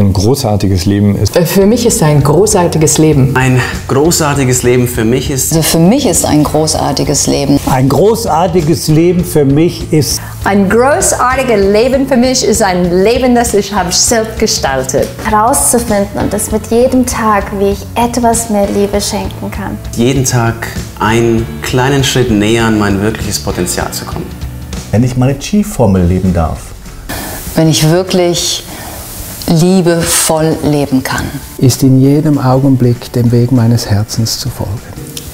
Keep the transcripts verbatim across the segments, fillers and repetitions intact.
ein großartiges Leben ist? Für mich ist ein großartiges Leben. Ein großartiges Leben für mich ist... Also für mich ist ein großartiges Leben. Ein großartiges Leben für mich ist... Ein großartiges Leben für mich ist ein Leben, das ich habe selbst gestaltet. Herauszufinden und das mit jedem Tag, wie ich etwas mehr Liebe schenken kann. Jeden Tag einen kleinen Schritt näher an mein wirkliches Potenzial zu kommen. Wenn ich meine Qi-Formel leben darf. Wenn ich wirklich liebevoll leben kann. Ist in jedem Augenblick dem Weg meines Herzens zu folgen.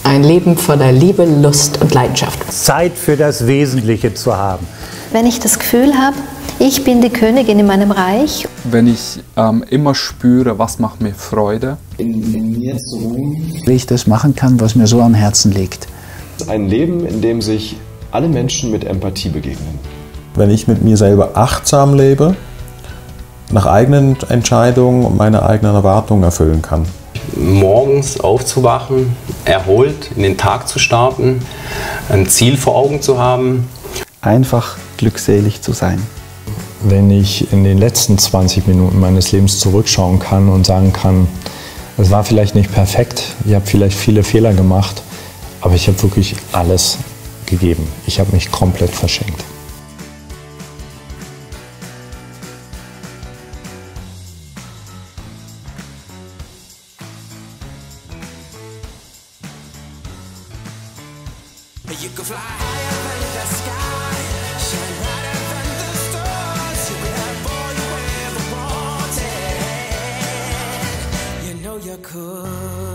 Ein Leben voller Liebe, Lust und Leidenschaft. Zeit für das Wesentliche zu haben. Wenn ich das Gefühl habe, ich bin die Königin in meinem Reich. Wenn ich ähm, immer spüre, was macht mir Freude. In mir zu ruhen. Wie ich das machen kann, was mir so am Herzen liegt. Ein Leben, in dem sich alle Menschen mit Empathie begegnen. Wenn ich mit mir selber achtsam lebe, nach eigenen Entscheidungen meine eigenen Erwartungen erfüllen kann. Morgens aufzuwachen, erholt in den Tag zu starten, ein Ziel vor Augen zu haben. Einfach glückselig zu sein. Wenn ich in den letzten zwanzig Minuten meines Lebens zurückschauen kann und sagen kann, es war vielleicht nicht perfekt, ich habe vielleicht viele Fehler gemacht, aber ich habe wirklich alles gegeben. Ich habe mich komplett verschenkt. You can fly higher than the sky, shine brighter than the stars. You will have all you ever wanted. You know you're cool.